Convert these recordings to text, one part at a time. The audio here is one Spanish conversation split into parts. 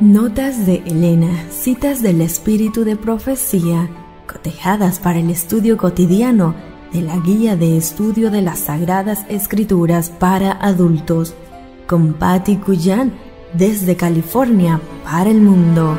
Notas de Elena, citas del espíritu de profecía, cotejadas para el estudio cotidiano de la guía de estudio de las Sagradas Escrituras para adultos, con Patty Cuyán, desde California para el mundo.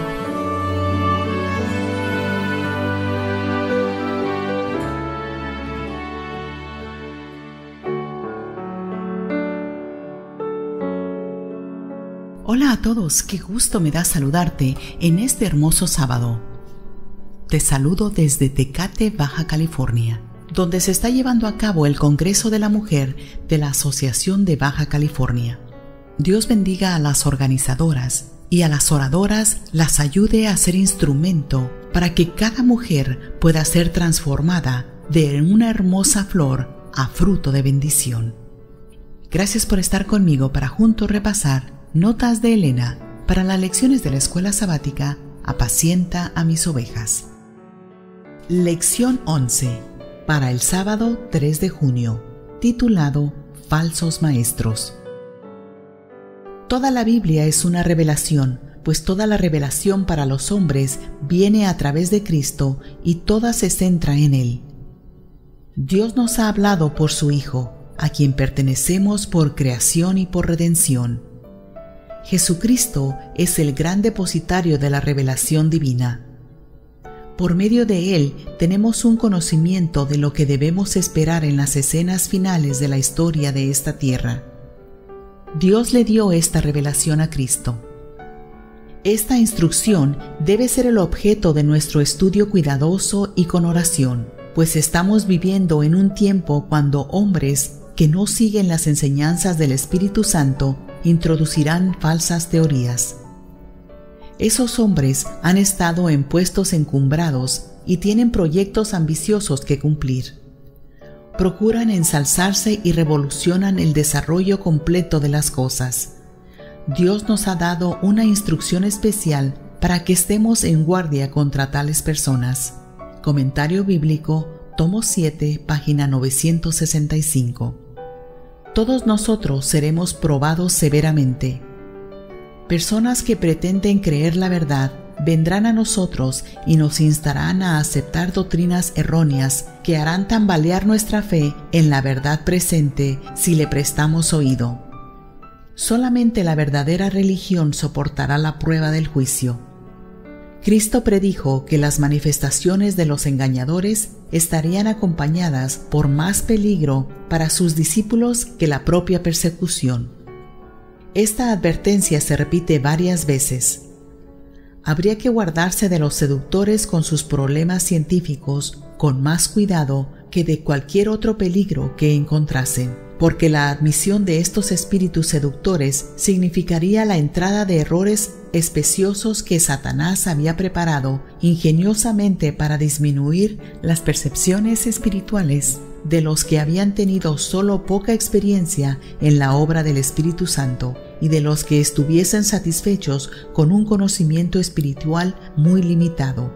Hola a todos, qué gusto me da saludarte en este hermoso sábado. Te saludo desde Tecate, Baja California, donde se está llevando a cabo el Congreso de la Mujer de la Asociación de Baja California. Dios bendiga a las organizadoras y a las oradoras, las ayude a ser instrumento para que cada mujer pueda ser transformada de una hermosa flor a fruto de bendición. Gracias por estar conmigo para juntos repasar Notas de Elena para las lecciones de la Escuela Sabática Apacienta a mis ovejas. Lección 11 para el sábado 3 de junio, titulado Falsos Maestros. Toda la Biblia es una revelación, pues toda la revelación para los hombres viene a través de Cristo y toda se centra en Él. Dios nos ha hablado por su Hijo, a quien pertenecemos por creación y por redención. Jesucristo es el gran depositario de la revelación divina. Por medio de Él tenemos un conocimiento de lo que debemos esperar en las escenas finales de la historia de esta tierra. Dios le dio esta revelación a Cristo. Esta instrucción debe ser el objeto de nuestro estudio cuidadoso y con oración, pues estamos viviendo en un tiempo cuando hombres que no siguen las enseñanzas del Espíritu Santo introducirán falsas teorías. Esos hombres han estado en puestos encumbrados y tienen proyectos ambiciosos que cumplir. Procuran ensalzarse y revolucionan el desarrollo completo de las cosas. Dios nos ha dado una instrucción especial para que estemos en guardia contra tales personas. Comentario bíblico, tomo 7, página 965. Todos nosotros seremos probados severamente. Personas que pretenden creer la verdad vendrán a nosotros y nos instarán a aceptar doctrinas erróneas que harán tambalear nuestra fe en la verdad presente si le prestamos oído. Solamente la verdadera religión soportará la prueba del juicio. Cristo predijo que las manifestaciones de los engañadores estarían acompañadas por más peligro para sus discípulos que la propia persecución. Esta advertencia se repite varias veces. Habría que guardarse de los seductores con sus problemas científicos con más cuidado que de cualquier otro peligro que encontrasen, porque la admisión de estos espíritus seductores significaría la entrada de errores especiosos que Satanás había preparado ingeniosamente para disminuir las percepciones espirituales de los que habían tenido solo poca experiencia en la obra del Espíritu Santo y de los que estuviesen satisfechos con un conocimiento espiritual muy limitado.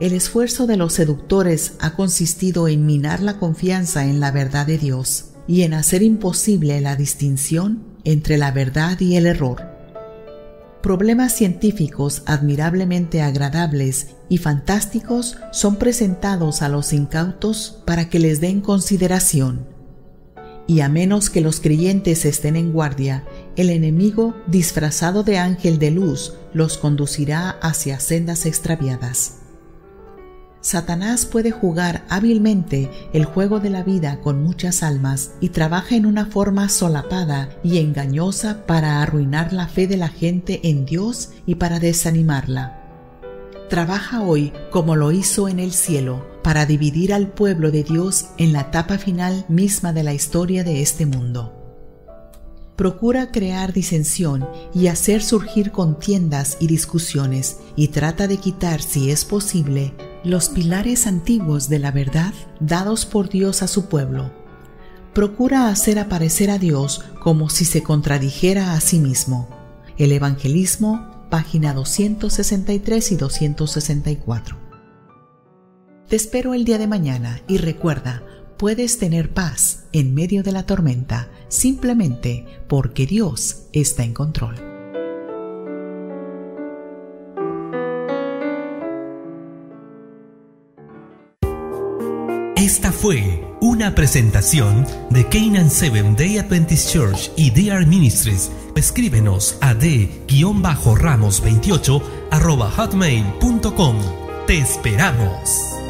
El esfuerzo de los seductores ha consistido en minar la confianza en la verdad de Dios y en hacer imposible la distinción entre la verdad y el error. Problemas científicos admirablemente agradables y fantásticos son presentados a los incautos para que les den consideración. Y a menos que los creyentes estén en guardia, el enemigo, disfrazado de ángel de luz, los conducirá hacia sendas extraviadas. Satanás puede jugar hábilmente el juego de la vida con muchas almas y trabaja en una forma solapada y engañosa para arruinar la fe de la gente en Dios y para desanimarla. Trabaja hoy como lo hizo en el cielo para dividir al pueblo de Dios en la etapa final misma de la historia de este mundo. Procura crear disensión y hacer surgir contiendas y discusiones y trata de quitar, si es posible, los pilares antiguos de la verdad dados por Dios a su pueblo. Procura hacer aparecer a Dios como si se contradijera a sí mismo. El Evangelismo, página 263 y 264. Te espero el día de mañana y recuerda, puedes tener paz en medio de la tormenta simplemente porque Dios está en control. Esta fue una presentación de Canaan 7 Day Adventist Church y DR Ministries. Escríbenos a d-ramos28@hotmail.com. ¡Te esperamos!